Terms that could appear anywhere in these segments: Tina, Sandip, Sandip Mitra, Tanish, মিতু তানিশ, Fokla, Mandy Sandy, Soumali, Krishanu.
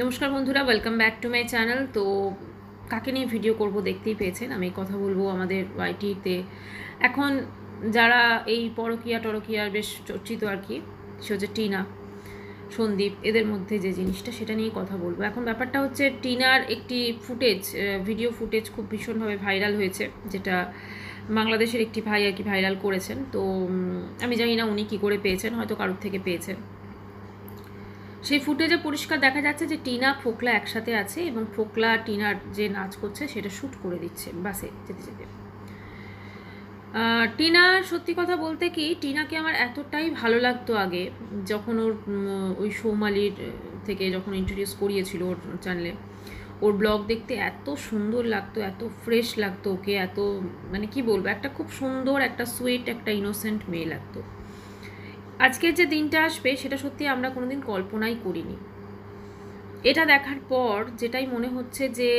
নমস্কার বন্ধুরা, welcome back to my channel. তো কাকে নিয়ে ভিডিও করব দেখতেই পেয়েছেন। আমি কথা বলবো আমাদের ওয়াইটিতে এখন যারা এই পরকীয়া টরকিয়ার বেশ চর্চিত আর কি, সে হচ্ছে টিনা, সন্দীপ, এদের মধ্যে যে জিনিসটা সেটা নিয়ে কথা বলবো। এখন ব্যাপারটা হচ্ছে টিনার একটি ভিডিও ফুটেজ খুব ভীষণভাবে ভাইরাল হয়েছে, যেটা বাংলাদেশের একটি ভাই আর কি ভাইরাল করেছেন। তো আমি জানি না উনি কী করে পেয়েছেন, হয়তো কারোর থেকে পেয়েছেন। সেই ফুটেজে পরিষ্কার দেখা যাচ্ছে যে টিনা ফোকলা একসাথে আছে এবং ফোকলা টিনার যে নাচ করছে সেটা শ্যুট করে দিচ্ছে বাসে যেতে যেতে। টিনা, সত্যি কথা বলতে কি, টিনাকে আমার এতটাই ভালো লাগতো আগে, যখন ওর ওই সৌমালির থেকে যখন ইন্ট্রোডিউস করিয়েছিল ওর চ্যানেলে, ওর ব্লগ দেখতে এত সুন্দর লাগতো, এত ফ্রেশ লাগতো ওকে, এত মানে কি বলবো, একটা খুব সুন্দর, একটা সুইট, একটা ইনোসেন্ট মেয়ে লাগতো। আজকের যে দিনটা আসবে সেটা সত্যি আমরা কোনোদিন কল্পনাই করিনি। এটা দেখার পর যেটাই মনে হচ্ছে যে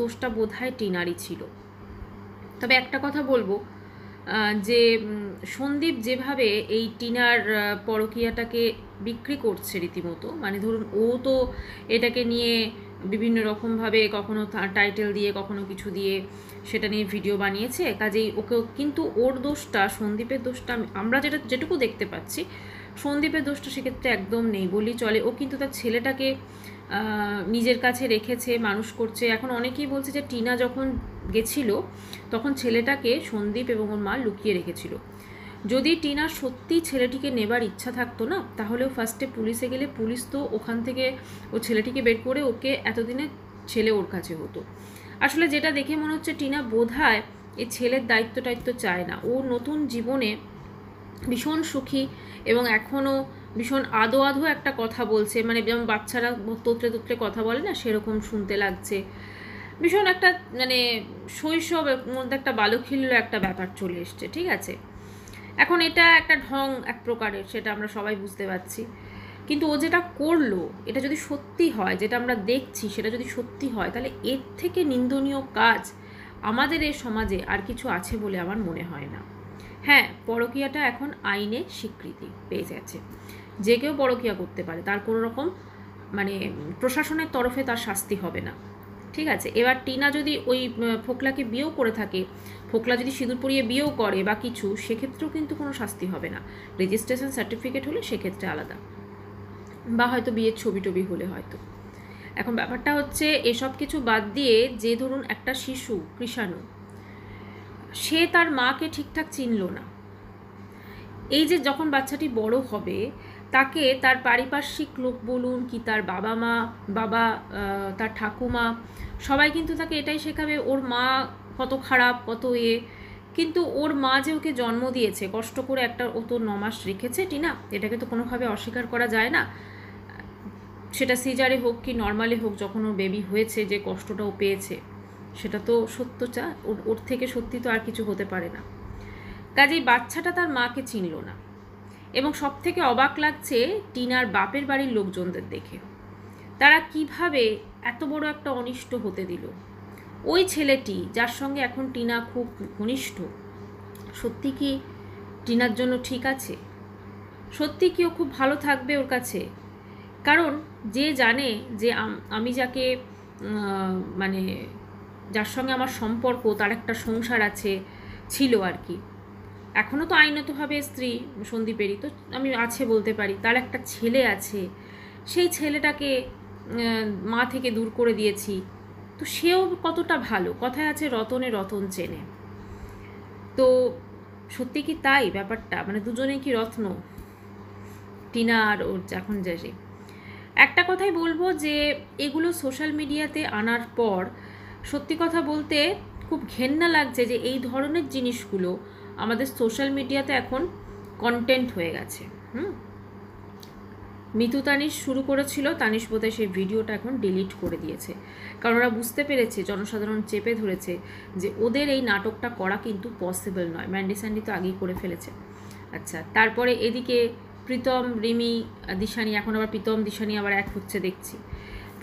দোষটা বোধহয় টিনারই ছিল। তবে একটা কথা বলবো যে সন্দীপ যেভাবে এই টিনার পরকীয়াটাকে বিক্রি করছে রীতিমতো, মানে ধরুন ও তো এটাকে নিয়ে বিভিন্ন রকমভাবে কখনো টাইটেল দিয়ে কখনো কিছু দিয়ে সেটা নিয়ে ভিডিও বানিয়েছে, কাজেই ওকে কিন্তু ওর দোষটা, সন্দীপের দোষটা আমরা যেটুকু দেখতে পাচ্ছি, সন্দীপের দোষটা সেক্ষেত্রে একদম নেই বললেই চলে। ও কিন্তু তার ছেলেটাকে নিজের কাছে রেখেছে, মানুষ করছে। এখন অনেকেই বলছে যে টিনা যখন গেছিল তখন ছেলেটাকে সন্দীপ এবং ওর মা লুকিয়ে রেখেছিল। যদি টিনার সত্যি ছেলেটিকে নেবার ইচ্ছা থাকতো না, তাহলেও ফার্স্টে পুলিশে গেলে পুলিশ তো ওখান থেকে ও ছেলেটিকে বের করে ওকে এতদিনে ছেলে ওর কাছে হতো। আসলে যেটা দেখে মনে হচ্ছে টিনা বোধহয় এই ছেলের দায়িত্ব চায় না। ও নতুন জীবনে ভীষণ সুখী এবং এখনও ভীষণ আদো একটা কথা বলছে, মানে যেমন বাচ্চারা তোতলে তোতলে কথা বলে না, সেরকম শুনতে লাগছে। ভীষণ একটা মানে শৈশবের মধ্যে একটা বালখিল্য একটা ব্যাপার চলে এসছে, ঠিক আছে। এখন এটা একটা ঢং এক প্রকারের, সেটা আমরা সবাই বুঝতে পারছি। কিন্তু ও যেটা করলো, এটা যদি সত্যি হয়, যেটা আমরা দেখছি সেটা যদি সত্যি হয়, তাহলে এর থেকে নিন্দনীয় কাজ আমাদের এই সমাজে আর কিছু আছে বলে আমার মনে হয় না। হ্যাঁ, পরকীয়াটা এখন আইনে স্বীকৃতি পেয়ে গেছে, যে কেউ পরকীয়া করতে পারে, তার কোনো রকম মানে প্রশাসনের তরফে তার শাস্তি হবে না, ঠিক আছে। এবার টিনা যদি ওই ফোকলাকে বিয়েও করে থাকে, ফোকলা যদি সিঁদুর পরিয়ে বিয়েও করে বা কিছু, সেক্ষেত্রেও কিন্তু কোনো শাস্তি হবে না। রেজিস্ট্রেশন সার্টিফিকেট হলে সেক্ষেত্রে আলাদা, বা হয়তো বিয়ের ছবি টবি হলে হয়তো। এখন ব্যাপারটা হচ্ছে এসব কিছু বাদ দিয়ে যে ধরুন একটা শিশু কৃষাণু, সে তার মাকে ঠিকঠাক চিনল না। এই যে যখন বাচ্চাটি বড় হবে, তাকে তার পারিপার্শ্বিক লোক বলুন কি তার বাবা, তার ঠাকুমা, সবাই কিন্তু তাকে এটাই শেখাবে ওর মা কত খারাপ, কত এ। কিন্তু ওর মা যে ওকে জন্ম দিয়েছে, কষ্ট করে একটা ও তো 9 মাস রেখেছে টিনা, এটাকে তো কোনোভাবে অস্বীকার করা যায় না। সেটা সিজারে হোক কি নর্মালে হোক, যখন ওর বেবি হয়েছে যে কষ্টটাও পেয়েছে, সেটা তো সত্য। ওর থেকে সত্যি তো আর কিছু হতে পারে না। কাজেই বাচ্চাটা তার মাকে চিনল না। এবং সবথেকে অবাক লাগছে টিনার বাপের বাড়ির লোকজনদের দেখে, তারা কিভাবে এত বড় একটা অনিষ্ট হতে দিল। ওই ছেলেটি যার সঙ্গে এখন টিনা খুব ঘনিষ্ঠ, সত্যি কি টিনার জন্য ঠিক আছে? সত্যি কি ও খুব ভালো থাকবে ওর কাছে? কারণ যে জানে যে আমি যাকে মানে যার সঙ্গে আমার সম্পর্ক, তার একটা সংসার আছে, ছিল আর কি, এখনও তো আইনতভাবে স্ত্রী সন্দীপেরই তো আমি আছে বলতে পারি, তার একটা ছেলে আছে, সেই ছেলেটাকে মা থেকে দূর করে দিয়েছি, তো সেও কতটা ভালো। কথায় আছে রতনে রতন চেনে। তো সত্যি কি তাই ব্যাপারটা? মানে দুজনেই কি রত্ন, টিনা আর ওর? এখন যাই একটা কথাই বলবো যে এগুলো সোশ্যাল মিডিয়াতে আনার পর সত্যি কথা বলতে খুব ঘেন্না লাগছে যে এই ধরনের জিনিসগুলো আমাদের সোশ্যাল মিডিয়াতে এখন কন্টেন্ট হয়ে গেছে। মিতু তানিশ শুরু করেছিল, তানিশ বোধহয় সেই ভিডিওটা এখন ডিলিট করে দিয়েছে, কারণ ওরা বুঝতে পেরেছে জনসাধারণ চেপে ধরেছে যে ওদের এই নাটকটা করা কিন্তু পসিবল নয়। ম্যান্ডি স্যান্ডি তো আগেই করে ফেলেছে। আচ্ছা, তারপরে এদিকে প্রীতম, রিমি, দিশানি, এখন আবার প্রীতম দিশানি আবার এক হচ্ছে দেখছি।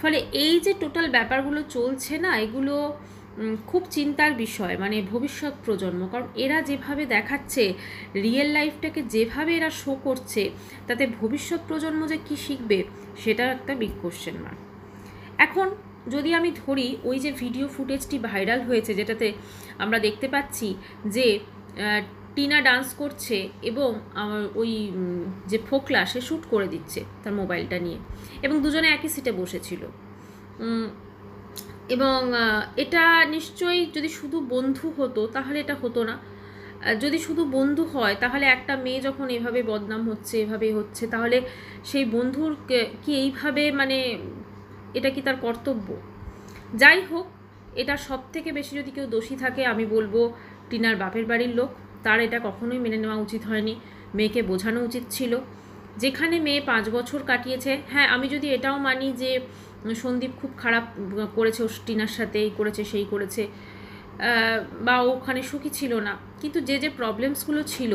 ফলে এই যে টোটাল ব্যাপারগুলো চলছে না, এগুলো খুব চিন্তার বিষয়, মানে ভবিষ্যৎ প্রজন্ম। কারণ এরা যেভাবে দেখাচ্ছে রিয়েল লাইফটাকে, যেভাবে এরা শো করছে, তাতে ভবিষ্যৎ প্রজন্ম যে কী শিখবে সেটা একটা বিগ কোশ্চেন মার্ক। এখন যদি আমি ধরি ওই যে ভিডিও ফুটেজটি ভাইরাল হয়েছে, যেটাতে আমরা দেখতে পাচ্ছি যে টিনা ডান্স করছে এবং আমার ওই যে ফোকলা সে শ্যুট করে দিচ্ছে তার মোবাইলটা নিয়ে, এবং দুজনে একই সিটে বসেছিল। এবং এটা নিশ্চয়ই যদি শুধু বন্ধু হতো তাহলে এটা হতো না। যদি শুধু বন্ধু হয় তাহলে একটা মেয়ে যখন এভাবে বদনাম হচ্ছে, এভাবে হচ্ছে, তাহলে সেই বন্ধুর কি এইভাবে, মানে এটা কি তার কর্তব্য? যাই হোক, এটা সব থেকে বেশি যদি কেউ দোষী থাকে আমি বলবো টিনার বাপের বাড়ির লোক। তার এটা কখনোই মেনে নেওয়া উচিত হয়নি, মেয়েকে বোঝানো উচিত ছিল। যেখানে মেয়ে 5 বছর কাটিয়েছে, হ্যাঁ আমি যদি এটাও মানি যে সন্দীপ খুব খারাপ করেছে, টিনার সাথে এই করেছে সেই করেছে, বা ওখানে সুখী ছিল না, কিন্তু যে যে প্রবলেমসগুলো ছিল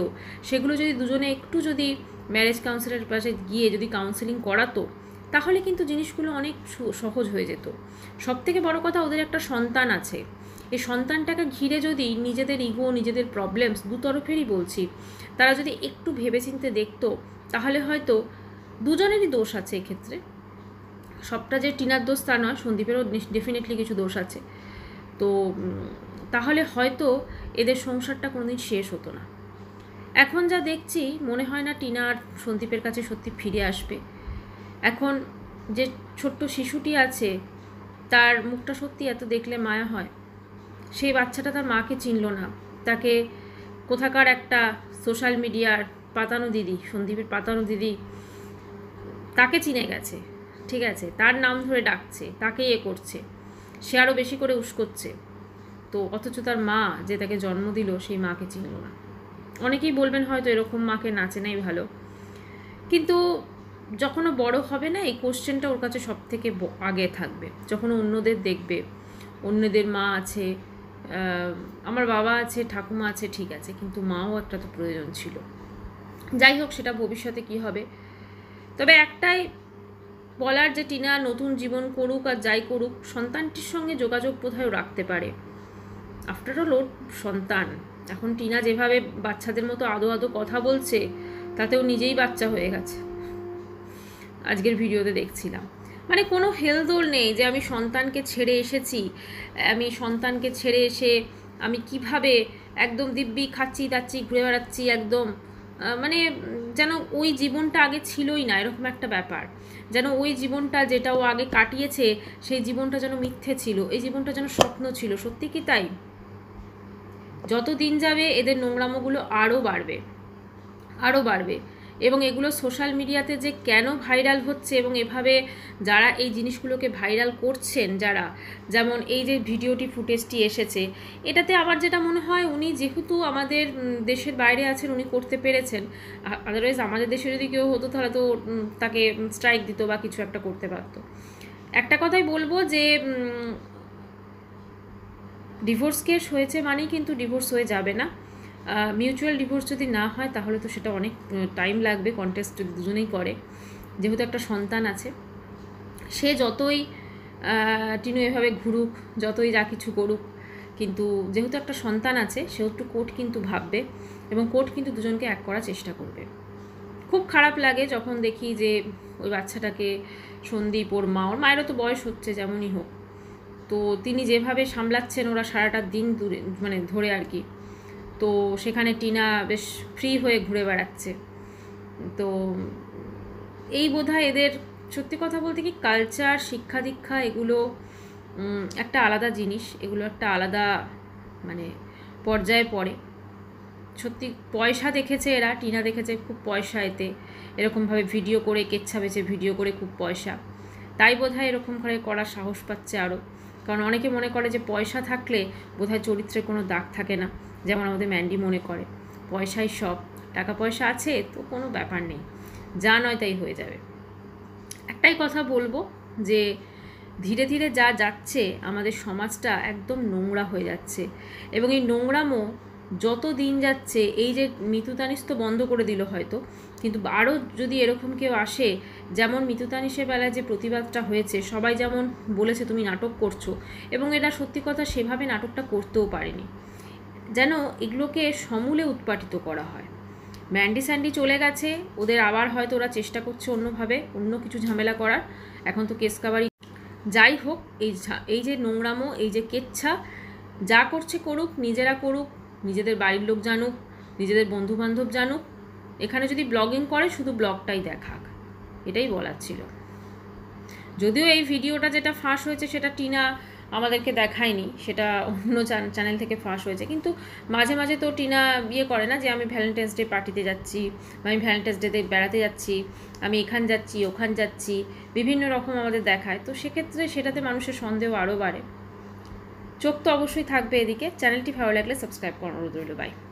সেগুলো যদি দুজনে একটু যদি ম্যারেজ কাউন্সিলারের পাশে গিয়ে যদি কাউন্সেলিং করাতো তাহলে কিন্তু জিনিসগুলো অনেক সহজ হয়ে যেত। সবথেকে বড় কথা, ওদের একটা সন্তান আছে, এই সন্তানটাকে ঘিরে যদি নিজেদের ইগো, নিজেদের প্রবলেমস, দুতরফেরই বলছি, তারা যদি একটু ভেবেচিন্তে দেখতো তাহলে হয়তো দুজনেরই দোষ আছে এক্ষেত্রে। সবটা যে টিনার দোষ তা নয়, সন্দীপেরও ডেফিনেটলি কিছু দোষ আছে। তো তাহলে হয়তো এদের সংসারটা কোনোদিন শেষ হতো না। এখন যা দেখছি মনে হয় না টিনা আর সন্দীপের কাছে সত্যি ফিরে আসবে। এখন যে ছোট্ট শিশুটি আছে তার মুখটা সত্যি এত দেখলে মায়া হয়। সেই বাচ্চাটা তার মাকে চিনল না, তাকে কোথাকার একটা সোশ্যাল মিডিয়ার পাতানো দিদি, সন্দীপের পাতানো দিদি তাকে চিনে গেছে, ঠিক আছে, তার নাম ধরে ডাকছে, তাকে ইয়ে করছে, সে আরও বেশি করে উস্কোচ্ছে। তো অথচ তার মা যে তাকে জন্ম দিল সেই মাকে চিনল না। অনেকেই বলবেন হয়তো এরকম মাকে না চেনাই ভালো, কিন্তু যখনও বড় হবে না এই কোশ্চেনটা ওর কাছে সব থেকে আগে থাকবে। যখন অন্যদের দেখবে, অন্যদের মা আছে, আমার বাবা আছে, ঠাকুমা আছে, ঠিক আছে, কিন্তু মাও একটা তো প্রয়োজন ছিল। যাই হোক, সেটা ভবিষ্যতে কি হবে। তবে একটাই বলার যে টিনা নতুন জীবন করুক আর যাই করুক, সন্তানটির সঙ্গে যোগাযোগ কোথাও রাখতে পারে। আফটারঅল ওর সন্তান। এখন টিনা যেভাবে বাচ্চাদের মতো আদো আদো কথা বলছে তাতেও নিজেই বাচ্চা হয়ে গেছে। আজকের ভিডিওতে দেখছিলাম, মানে কোনো হেলদোল নেই যে আমি সন্তানকে ছেড়ে এসেছি, আমি সন্তানকে ছেড়ে এসে আমি কিভাবে একদম দিব্যি খাচ্ছি দাচ্ছি ঘুরে বেড়াচ্ছি, একদম মানে যেন ওই জীবনটা আগে ছিলই না, এরকম একটা ব্যাপার। যেন ওই জীবনটা যেটা ও আগে কাটিয়েছে সেই জীবনটা যেন মিথ্যে ছিল, এই জীবনটা যেন স্বপ্ন ছিল। সত্যি কি তাই? যত দিন যাবে এদের নোংরামোগুলো আরও বাড়বে, আরও বাড়বে। এবং এগুলো সোশ্যাল মিডিয়াতে যে কেন ভাইরাল হচ্ছে, এবং এভাবে যারা এই জিনিসগুলোকে ভাইরাল করছেন, যারা যেমন এই যে ভিডিওটি ফুটেজটি এসেছে, এটাতে আমার যেটা মনে হয় উনি যেহেতু আমাদের দেশের বাইরে আছেন উনি করতে পেরেছেন, আদারওয়াইজ আমাদের দেশে যদি কেউ হতো তাহলে তো তাকে স্ট্রাইক দিত বা কিছু একটা করতে পারত। একটা কথাই বলবো যে ডিভোর্স কেস হয়েছে মানেই কিন্তু ডিভোর্স হয়ে যাবে না। মিউচুয়াল ডিভোর্স যদি না হয় তাহলে তো সেটা অনেক টাইম লাগবে, কন্টেস্ট যদি দুজনেই করে। যেহেতু একটা সন্তান আছে, সে যতই টিনু এভাবে ঘুরুক, যতই যা কিছু করুক, কিন্তু যেহেতু একটা সন্তান আছে সেহেতু কোর্ট কিন্তু ভাববে, এবং কোর্ট কিন্তু দুজনকে এক করার চেষ্টা করবে। খুব খারাপ লাগে যখন দেখি যে ওই বাচ্চাটাকে সন্দীপ, ওর মা, ওর মায়েরও তো বয়স হচ্ছে, যেমনই হোক, তো তিনি যেভাবে সামলাচ্ছেন ওরা সারাটা দিন দূরে মানে ধরে আর কি। তো সেখানে টিনা বেশ ফ্রি হয়ে ঘুরে বেড়াচ্ছে। তো এই বোধহয় এদের সত্যি কথা বলতে কি কালচার, শিক্ষা দীক্ষা এগুলো একটা আলাদা জিনিস, এগুলো একটা আলাদা মানে পর্যায়ে পড়ে। সত্যি পয়সা দেখেছে এরা, টিনা দেখেছে খুব পয়সা, এতে এরকমভাবে ভিডিও করে কেচ্ছা বেছে ভিডিও করে খুব পয়সা, তাই বোধহয় এরকম করে করার সাহস পাচ্ছে আরও। কারণ অনেকে মনে করে যে পয়সা থাকলে বোধহয় চরিত্রে কোনো দাগ থাকে না, যেমন আমাদের ম্যান্ডি মনে করে পয়সাই সব, টাকা পয়সা আছে তো কোনো ব্যাপার নেই, যা নয় তাই হয়ে যাবে। একটাই কথা বলবো যে ধীরে ধীরে যা যাচ্ছে আমাদের সমাজটা একদম নোংরা হয়ে যাচ্ছে, এবং এই নোংরামো যত দিন যাচ্ছে, এই যে মিতুতানিশ তো বন্ধ করে দিল হয়তো, কিন্তু আরও যদি এরকম কেউ আসে, যেমন মিতুতানিশের বেলায় যে প্রতিবাদটা হয়েছে, সবাই যেমন বলেছে তুমি নাটক করছো, এবং এটা সত্যি কথা সেভাবে নাটকটা করতেও পারেনি, যেন এগুলোকে সমূলে উৎপাটিত করা হয়। ম্যান্ডি স্যান্ডি চলে গেছে, ওদের আবার হয়তো ওরা চেষ্টা করছে অন্যভাবে অন্য কিছু ঝামেলা করার। এখন তো কেস কাভারি যাই হোক, এই যে নোংরামো, এই যে কেচ্ছা, যা করছে করুক, নিজেরা করুক, নিজেদের বাড়ির লোক জানুক, নিজেদের বন্ধুবান্ধব জানুক। এখানে যদি ব্লগিং করে শুধু ব্লগটাই দেখাক, এটাই বলার ছিল। যদিও এই ভিডিওটা যেটা ফাঁস হয়েছে সেটা টিনা আমাদেরকে দেখায়নি, সেটা অন্য চ্যানেল থেকে ফাঁস হয়েছে। কিন্তু মাঝে মাঝে তো টিনা ইয়ে করে না যে আমি ভ্যালেন্টাইন্স ডে পার্টিতে যাচ্ছি, আমি ভ্যালেন্টাইন্স ডেতে বেড়াতে যাচ্ছি, আমি এখান যাচ্ছি ওখান যাচ্ছি, বিভিন্ন রকম আমাদের দেখায়। তো সেক্ষেত্রে সেটাতে মানুষের সন্দেহ আরও বাড়ে। চোখ তো অবশ্যই থাকবে এদিকে। চ্যানেলটি ভালো লাগলে সাবস্ক্রাইব করার অনুরোধ রইল। বাই।